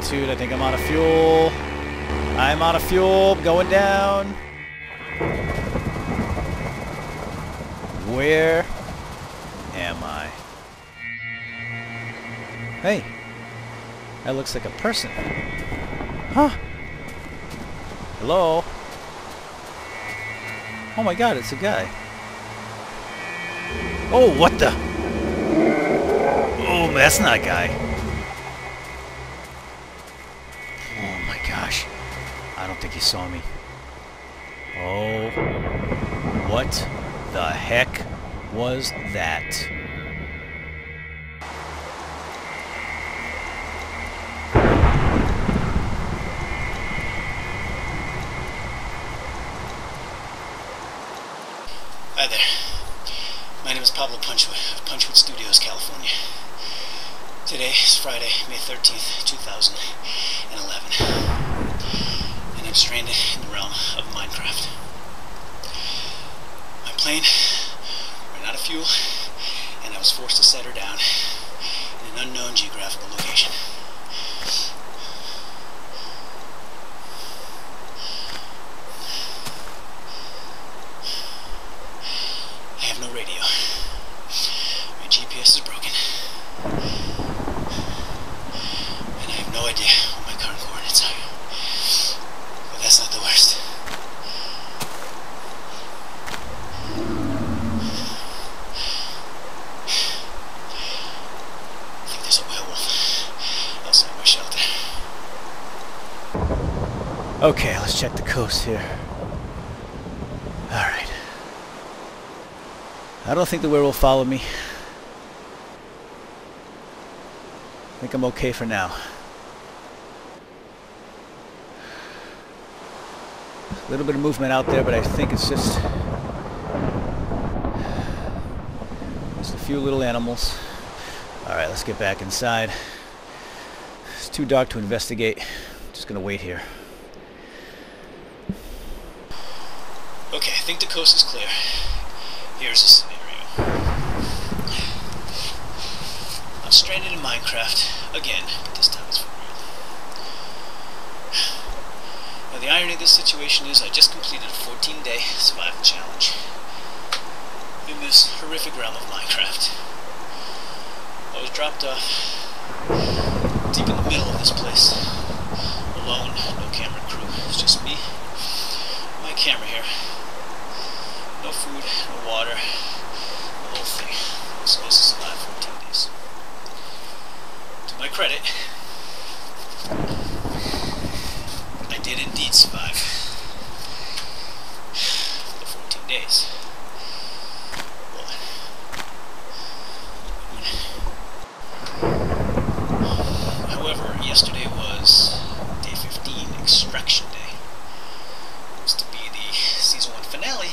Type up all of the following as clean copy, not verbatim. altitude. I think I'm out of fuel. I'm out of fuel. Going down. Where am I? Hey. That looks like a person. Huh? Hello? Oh my god, it's a guy. Oh, what the? Oh, that's not a guy. Oh my gosh. I don't think he saw me. Oh. What the heck was that? Hi there. My name is Pablo Punchwood of Punchwood Studios, California. Today is Friday, May 13th, 2011. And I'm stranded in the realm of Minecraft. My plane ran out of fuel, and I was forced to set her down in an unknown geographical location. Okay, let's check the coast here. Alright. I don't think the werewolf followed me. I think I'm okay for now. A little bit of movement out there, but I think it's just a few little animals. Alright, let's get back inside. It's too dark to investigate. I'm just gonna wait here. Okay, I think the coast is clear. Here's the scenario. I'm stranded in Minecraft again, but this time it's for real. Now the irony of this situation is I just completed a 14-day survival challenge in this horrific realm of Minecraft. I was dropped off deep in the middle of this place, alone, no camera crew, it's just me, my camera here. No food, no water, the whole thing. I was supposed to survive 14 days. To my credit, I did indeed survive the 14 days. Well, however, yesterday was day 15, Extraction Day. It was to be the season 1 finale.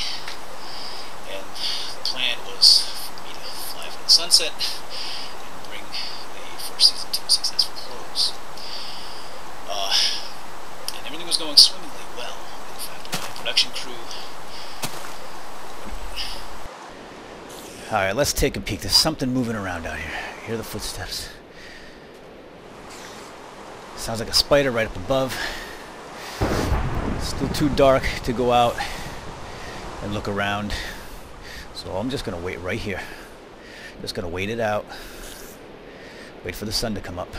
And the plan was for me to fly from the sunset and bring the first season to a successful close. And everything was going swimmingly well. In fact, my production crew... Alright, let's take a peek. There's something moving around out here. I hear the footsteps. Sounds like a spider right up above. It's still too dark to go out and look around. So I'm just gonna wait right here. Just gonna wait it out. Wait for the sun to come up.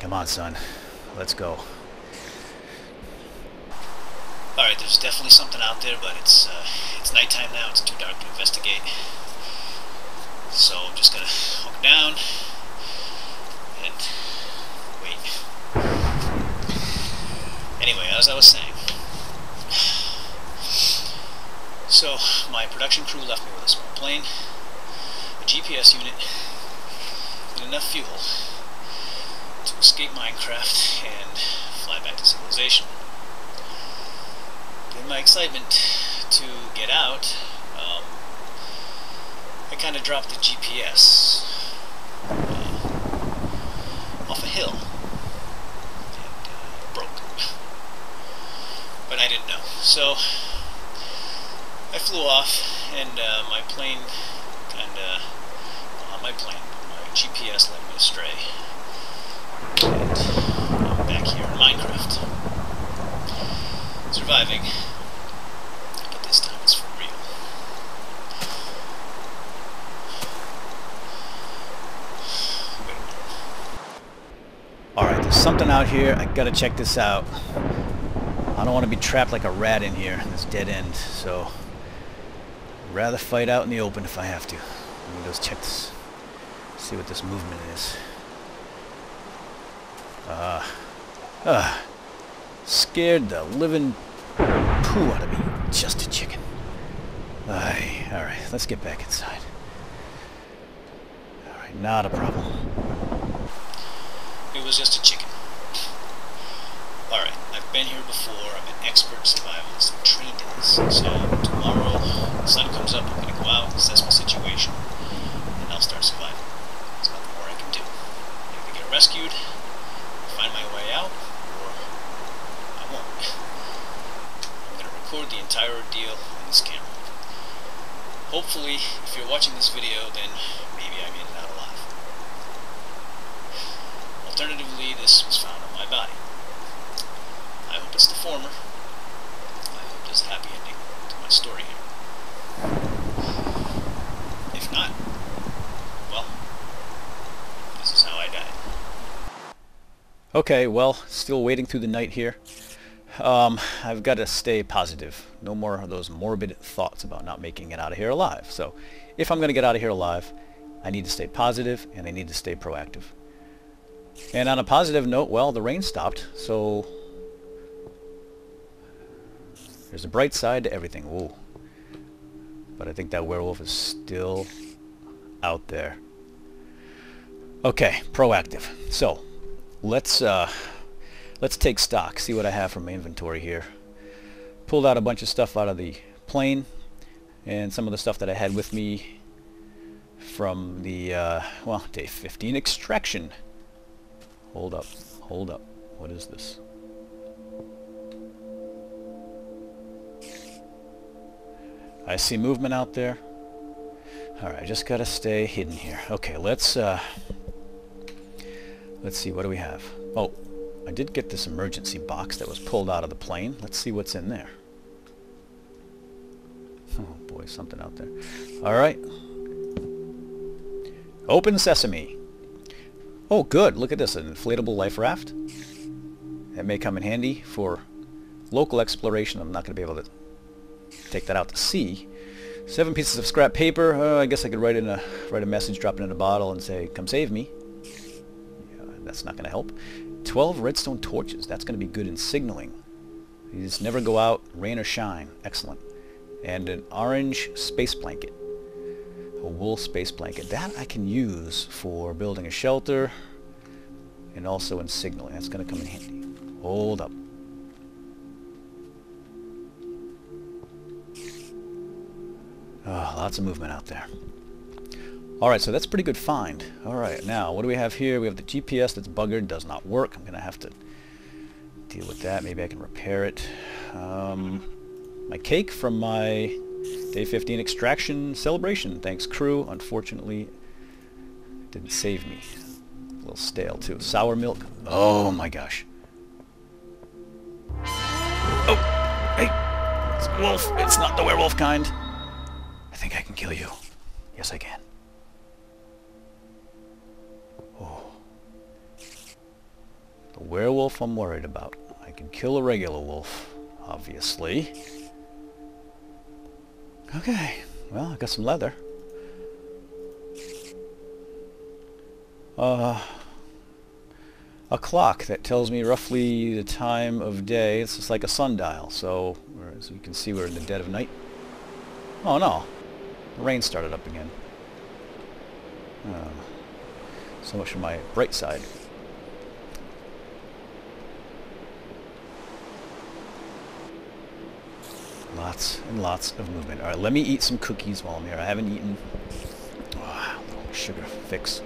Come on, sun. Let's go. Alright, there's definitely something out there, but it's nighttime now. It's too dark to investigate. So I'm just gonna hook down and wait. Anyway, as I was saying, so, my production crew left me with a small plane, a GPS unit, and enough fuel to escape Minecraft and fly back to civilization. In my excitement to get out, I kind of dropped the GPS off a hill and broke. But I didn't know. So, I flew off, and my plane kind of, well, not my plane, but my GPS led me astray. And I'm back here in Minecraft. Surviving. But this time it's for real. Wait a minute. Alright, there's something out here. I gotta check this out. I don't want to be trapped like a rat in here, this dead end, so I'd rather fight out in the open if I have to. Let me just check this. See what this movement is. Scared the living poo out of me. Just a chicken. Alright, let's get back inside. Alright, not a problem. It was just a chicken. Alright, I've been here before. I'm an expert survivalist. I'm trained in this. So tomorrow, when the sun comes up, I'm going to go out and assess my situation. And I'll start surviving. There's nothing more I can do. I'm going to get rescued. Find my way out, or I won't. I'm going to record the entire ordeal on this camera. Hopefully, if you're watching this video, then maybe I made it out alive. Alternatively, this was found on my body. I hope it's the former. I hope there's a happy ending to my story here. If not, well, this is how I died. Okay, well, still waiting through the night here. I've got to stay positive. No more of those morbid thoughts about not making it out of here alive. So, if I'm going to get out of here alive, I need to stay positive and I need to stay proactive. And on a positive note, well, the rain stopped, so there's a bright side to everything. Whoa. But I think that werewolf is still out there. Okay, proactive. So, let's take stock, see what I have from my inventory here. Pulled out a bunch of stuff out of the plane, and some of the stuff that I had with me from the, well, day 15 extraction. Hold up. What is this? I see movement out there. Alright, just gotta stay hidden here. Okay, let's see, what do we have? Oh, I did get this emergency box that was pulled out of the plane. Let's see what's in there. Oh boy, something out there. Alright. Open sesame. Oh good, look at this, an inflatable life raft. That may come in handy for local exploration. I'm not going to be able to take that out to sea. 7 pieces of scrap paper. I guess I could write a message, drop it in a bottle and say, come save me. That's not going to help. 12 redstone torches. That's going to be good in signaling. These never go out, rain or shine. Excellent. And an orange space blanket. A wool space blanket. That I can use for building a shelter and also in signaling. That's going to come in handy. Hold up. Oh, lots of movement out there. Alright, so that's a pretty good find. Alright, now what do we have here? We have the GPS that's buggered, does not work. I'm going to have to deal with that. Maybe I can repair it. My cake from my Day 15 Extraction Celebration. Thanks, crew. Unfortunately, didn't save me. A little stale, too. Sour milk. Oh, my gosh. Oh, hey. It's a wolf. It's not the werewolf kind. I think I can kill you. Yes, I can. The werewolf I'm worried about. I can kill a regular wolf, obviously. Okay, well, I got some leather. A clock that tells me roughly the time of day. It's just like a sundial, so as you can see, we're in the dead of night. Oh no, the rain started up again. So much for my bright side. Lots and lots of movement. Alright, let me eat some cookies while I'm here. I haven't eaten. Oh, a little sugar fix.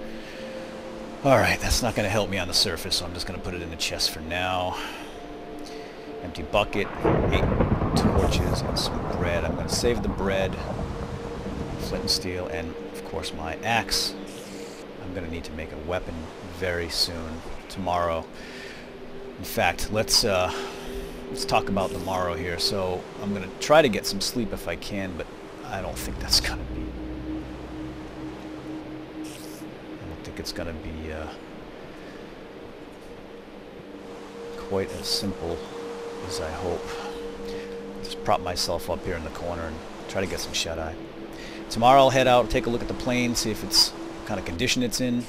Alright, that's not going to help me on the surface, so I'm just going to put it in the chest for now. Empty bucket, 8 torches, and some bread. I'm going to save the bread, flint and steel, and of course my axe. I'm going to need to make a weapon very soon, tomorrow. In fact, let's talk about tomorrow here. So I'm going to try to get some sleep if I can, but I don't think that's going to be... I don't think it's going to be quite as simple as I hope. Just prop myself up here in the corner and try to get some shut-eye. Tomorrow I'll head out, take a look at the plane, see if it's what kind of condition it's in.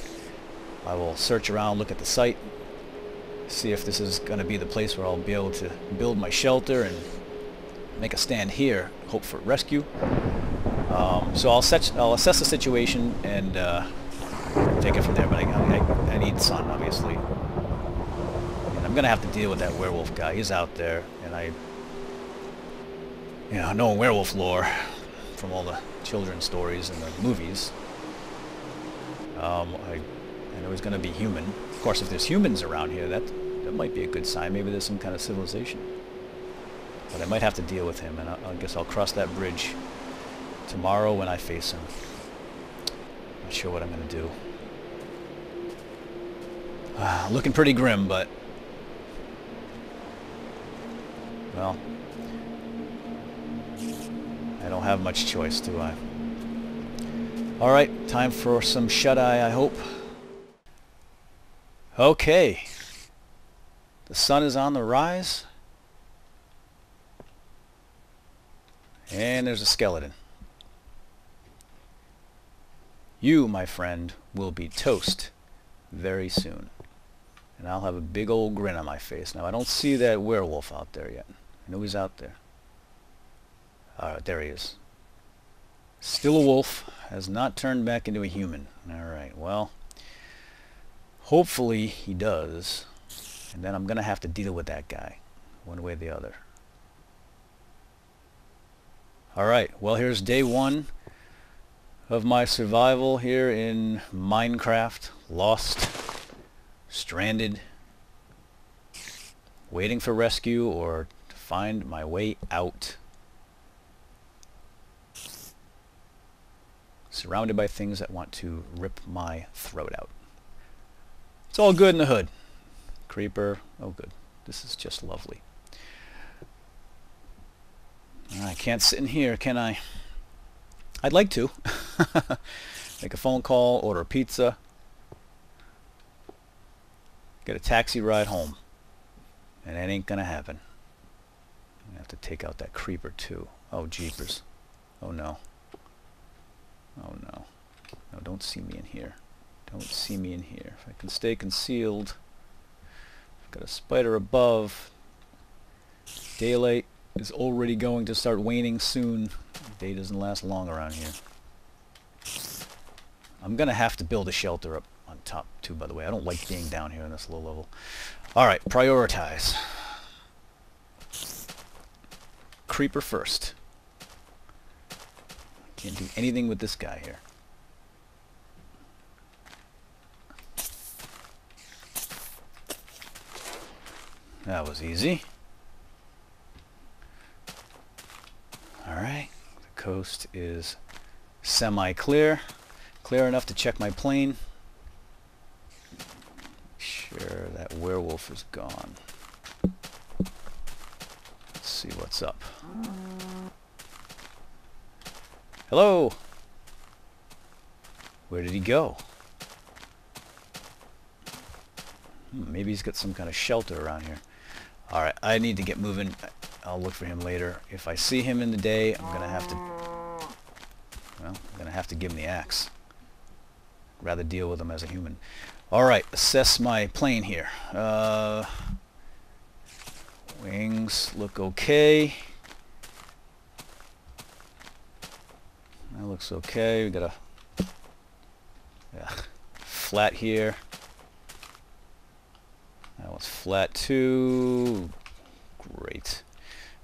I will search around, look at the site, see if this is going to be the place where I'll be able to build my shelter and make a stand here, hope for rescue. So I'll assess the situation and take it from there, but I need sun, obviously. And I'm going to have to deal with that werewolf guy. He's out there, and I know werewolf lore from all the children's stories and the movies. I know he's going to be human. Of course, if there's humans around here, that might be a good sign. Maybe there's some kind of civilization. But I might have to deal with him, and I guess I'll cross that bridge tomorrow when I face him. Not sure what I'm going to do. Looking pretty grim, but... well... I don't have much choice, do I? Alright, time for some shut-eye, I hope. Okay. The sun is on the rise. And there's a skeleton. You, my friend, will be toast very soon. And I'll have a big old grin on my face. Now, I don't see that werewolf out there yet. I know he's out there. Alright, there he is. Still a wolf, has not turned back into a human. Alright, well, hopefully he does. And then I'm going to have to deal with that guy, one way or the other. Alright, well, here's day one of my survival here in Minecraft. Lost, stranded, waiting for rescue or to find my way out. Surrounded by things that want to rip my throat out. It's all good in the hood. Creeper. Oh, good. This is just lovely. I can't sit in here, can I? I'd like to. Make a phone call, order a pizza, get a taxi ride home. And that ain't gonna happen. I'm gonna have to take out that creeper, too. Oh, jeepers. Oh, no. Oh no. No, don't see me in here. Don't see me in here. If I can stay concealed. I've got a spider above. Daylight is already going to start waning soon. Day doesn't last long around here. I'm going to have to build a shelter up on top too, by the way. I don't like being down here on this low level. Alright, prioritize. Creeper first. Can't do anything with this guy here. That was easy. Alright, the coast is semi-clear. Clear enough to check my plane. Sure, that werewolf is gone. Let's see what's up. Hello! Where did he go? Maybe he's got some kind of shelter around here. Alright, I need to get moving. I'll look for him later. If I see him in the day, I'm gonna have to... well, I'm gonna have to give him the axe. I'd rather deal with him as a human. Alright, assess my plane here. Wings look okay. That looks okay. We got a flat here. That one's flat too. Great.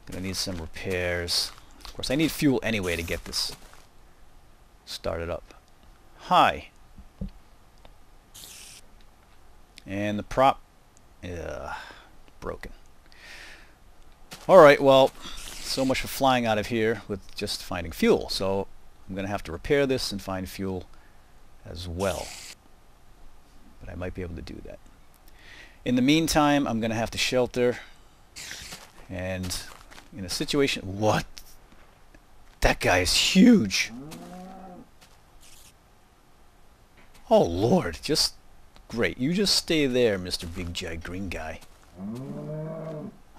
Gonna need some repairs. Of course, I need fuel anyway to get this started up. Hi. And the prop, broken. All right. Well, so much for flying out of here with just finding fuel. So I'm going to have to repair this and find fuel as well. but I might be able to do that. In the meantime, I'm going to have to shelter. And in a situation... What? That guy is huge! Oh Lord, just great. You just stay there, Mr. Big Giant Green Guy.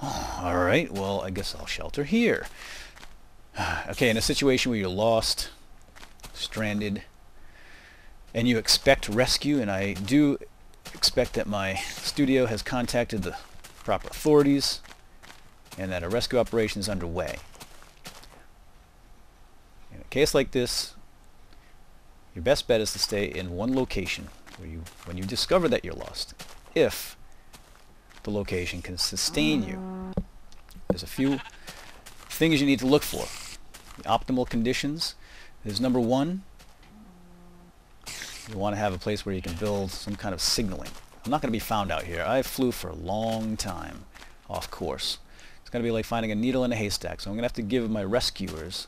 Oh, alright, well, I guess I'll shelter here. Okay, in a situation where you're lost, stranded, and you expect rescue, and I do expect that my studio has contacted the proper authorities and that a rescue operation is underway. In a case like this, your best bet is to stay in one location where you, when you discover that you're lost, if the location can sustain you. There's a few things you need to look for. The optimal conditions is number one. You want to have a place where you can build some kind of signaling. I'm not going to be found out here. I flew for a long time off course. It's going to be like finding a needle in a haystack, so I'm going to have to give my rescuers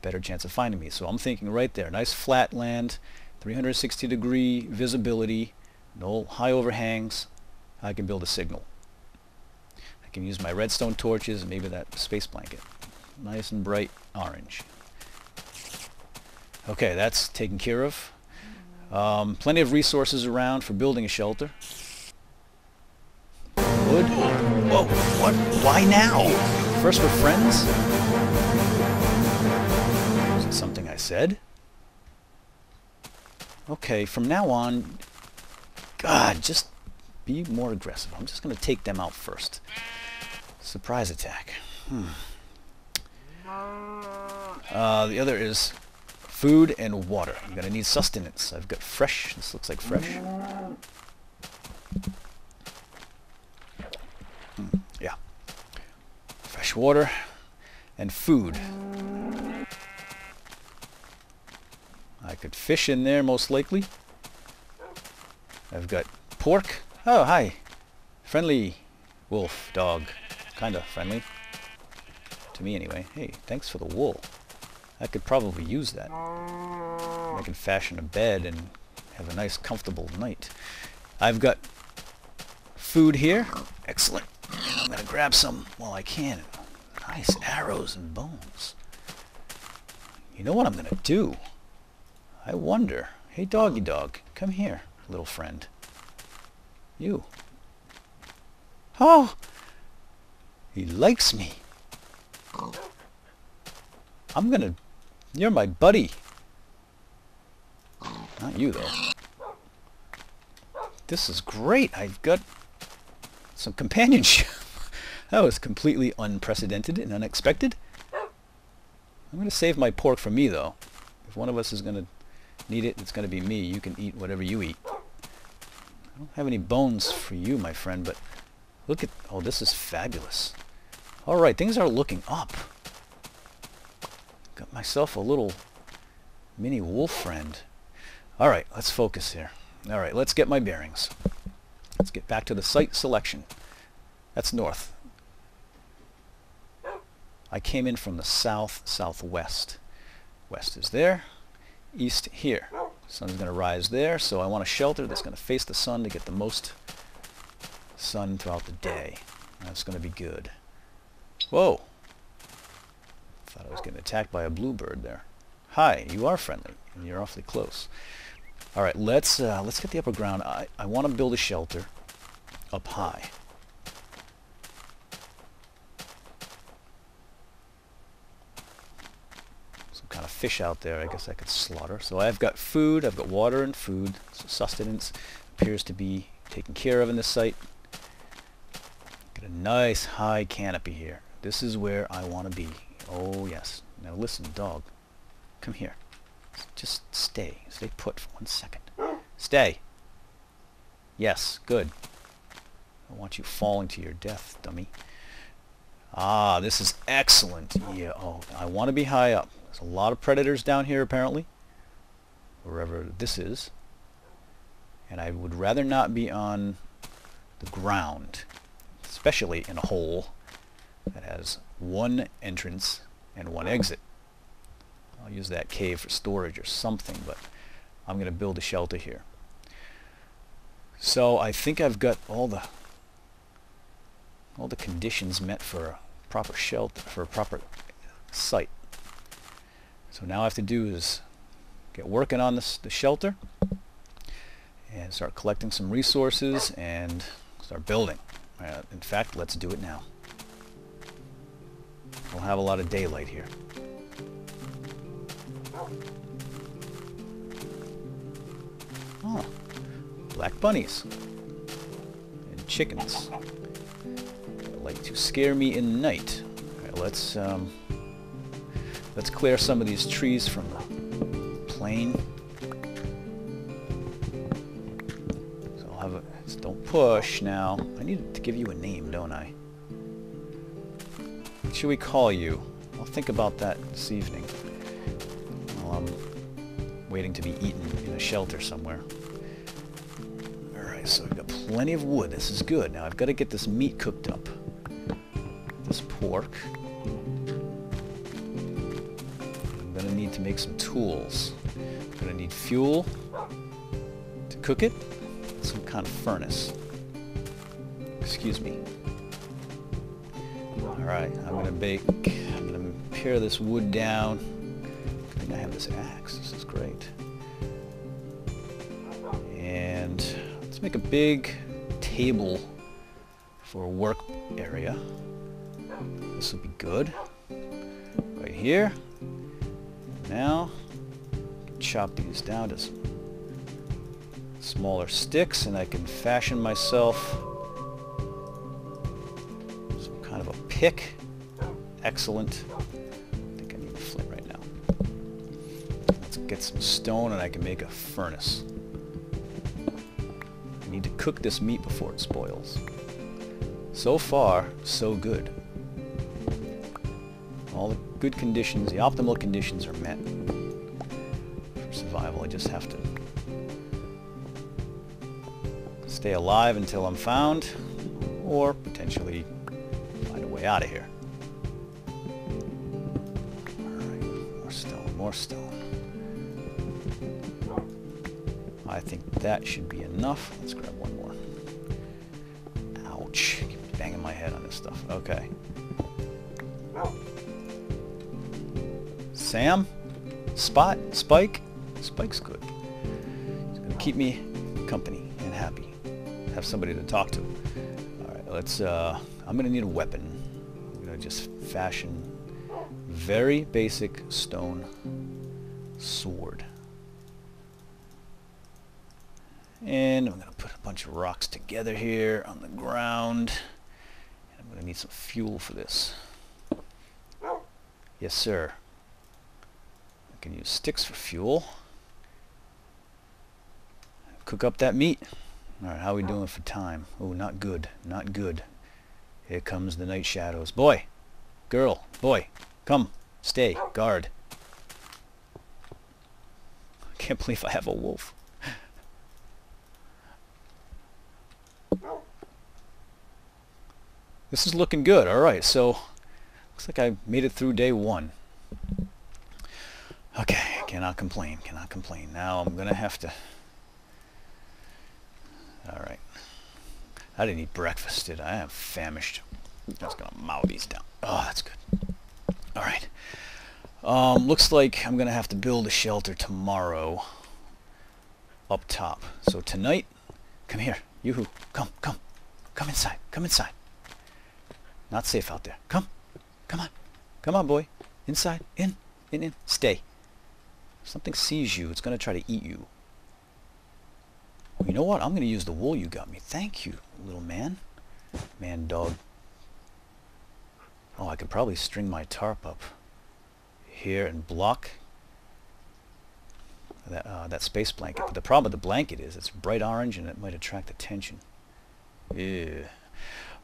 better chance of finding me. So I'm thinking right there, nice flat land, 360 degree visibility, no high overhangs. I can build a signal. I can use my redstone torches and maybe that space blanket. Nice and bright orange. Okay, that's taken care of. Plenty of resources around for building a shelter. Wood? Whoa, what? Why now? First we're friends? Something I said. Okay, from now on, God, just be more aggressive. I'm just going to take them out first. Surprise attack. The other is food and water. I'm going to need sustenance. I've got fresh. This looks like fresh. Yeah. Fresh water and food. I could fish in there, most likely. I've got pork. Oh, hi. Friendly wolf, dog. Kinda friendly. To me, anyway. Hey, thanks for the wool. I could probably use that. I can fashion a bed and have a nice, comfortable night. I've got food here. Excellent. I'm gonna grab some while I can. Nice arrows and bones. You know what I'm gonna do? I wonder. Hey, doggy dog, come here, little friend. You. Oh! He likes me. I'm gonna... You're my buddy. Not you, though. This is great. I've got some companionship. That was completely unprecedented and unexpected. I'm gonna save my pork for me, though. If one of us is gonna... need it, it's going to be me. You can eat whatever you eat. I don't have any bones for you, my friend, but look at... Oh, this is fabulous. Alright, things are looking up. Got myself a little mini wolf friend. Alright, let's focus here. Alright, let's get my bearings. Let's get back to the site selection. That's north. I came in from the south, southwest. West is there. East here. Sun's going to rise there, so I want a shelter that's going to face the sun to get the most sun throughout the day. That's going to be good. Whoa! Thought I was getting attacked by a bluebird there. Hi, you are friendly, and you're awfully close. Alright, let's get the upper ground. I want to build a shelter up high. Kind of fish out there, I guess I could slaughter. So I've got food, I've got water and food, so sustenance appears to be taken care of in this site. Got a nice high canopy here. This is where I want to be. Oh yes. Now listen, dog. Come here. Just stay. Stay put for 1 second. Stay! Yes, good. I don't want you falling to your death, dummy. Ah, this is excellent. Yeah, oh, I want to be high up. There's a lot of predators down here, apparently, wherever this is, and I would rather not be on the ground, especially in a hole that has one entrance and one exit. I'll use that cave for storage or something, but I'm going to build a shelter here. So I think I've got all the conditions met for a proper shelter, for a proper site. So now all I have to do is get working on the shelter and start collecting some resources and start building. In fact, let's do it now. We'll have a lot of daylight here. Oh, black bunnies and chickens. They like to scare me in the night. All right, let's clear some of these trees from the plain. So I'll have a, just don't push now. I need to give you a name, don't I? What should we call you? I'll think about that this evening. Well, I'm waiting to be eaten in a shelter somewhere. Alright, so we've got plenty of wood. This is good. Now I've got to get this meat cooked up. This pork. I'm going to need to make some tools. I'm going to need fuel to cook it. Some kind of furnace. Excuse me. Alright, I'm going to bake. I'm going to pare this wood down. I think I have this axe. This is great. And let's make a big table for a work area. This will be good. Right here. Now, chop these down to smaller sticks, and I can fashion myself some kind of a pick. Excellent. I think I need a flint right now. Let's get some stone and I can make a furnace. I need to cook this meat before it spoils. So far, so good. All the good conditions, the optimal conditions are met for survival. I just have to stay alive until I'm found, or potentially find a way out of here. Alright, more stone, more stone. I think that should be enough. Let's grab one more. Ouch, I keep banging my head on this stuff. Okay. Sam? Spot? Spike? Spike's good. He's going to keep me company and happy. Have somebody to talk to. Alright, let's I'm gonna need a weapon. I'm gonna just fashion very basic stone sword. And I'm gonna put a bunch of rocks together here on the ground. And I'm gonna need some fuel for this. Yes, sir. I can use sticks for fuel. Cook up that meat. Alright, how are we doing for time? Oh, not good, not good. Here comes the night shadows. Boy, girl, boy, come, stay, guard. I can't believe I have a wolf. This is looking good, alright, so looks like I made it through day one. Okay, cannot complain, cannot complain. Now I'm gonna have to... Alright. I didn't eat breakfast, did I? I'm famished. I'm just going to mow these down. Oh, that's good. Alright. Looks like I'm going to have to build a shelter tomorrow up top. So tonight, come here. Yoo-hoo. Come, come. Come inside. Come inside. Not safe out there. Come. Come on. Come on, boy. Inside. In. In. In. Stay. If something sees you, it's going to try to eat you. You know what? I'm going to use the wool you got me. Thank you, little man. Man, dog. Oh, I could probably string my tarp up here and block that, that space blanket. But the problem with the blanket is it's bright orange and it might attract attention. Ew.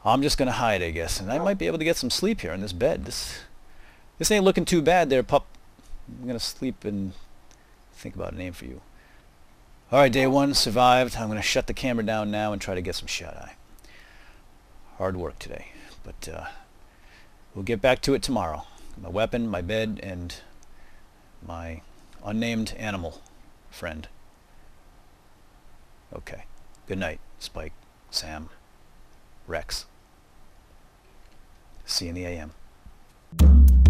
I'm just going to hide, I guess. And I might be able to get some sleep here in this bed. This ain't looking too bad there, pup. I'm going to sleep and think about a name for you. Alright, day one, survived. I'm going to shut the camera down now and try to get some shut-eye. Hard work today, but we'll get back to it tomorrow. My weapon, my bed, and my unnamed animal friend. Okay. Good night, Spike, Sam, Rex. See you in the AM.